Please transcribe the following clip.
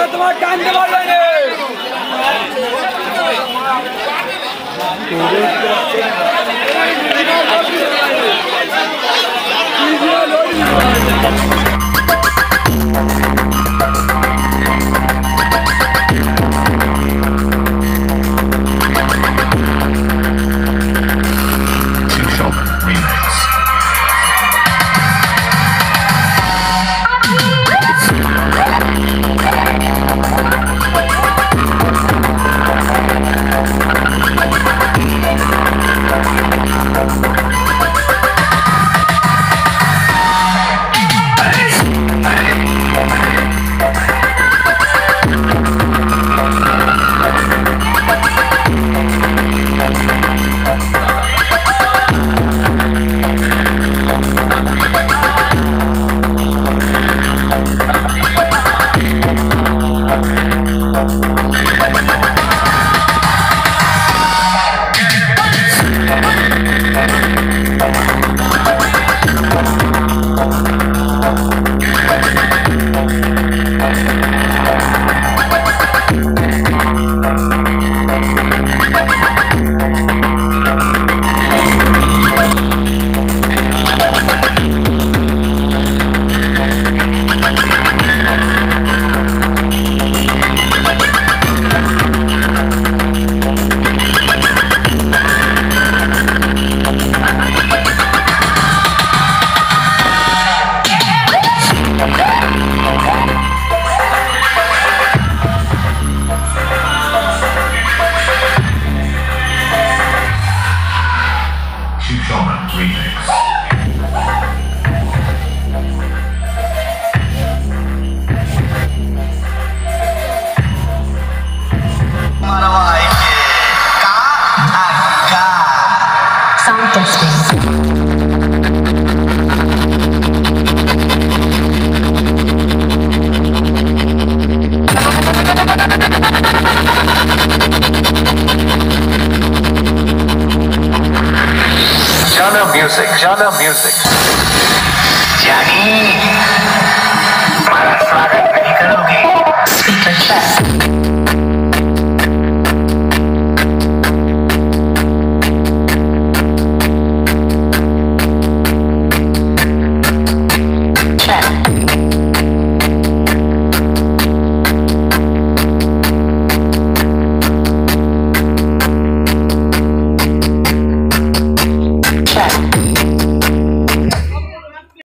Let's go.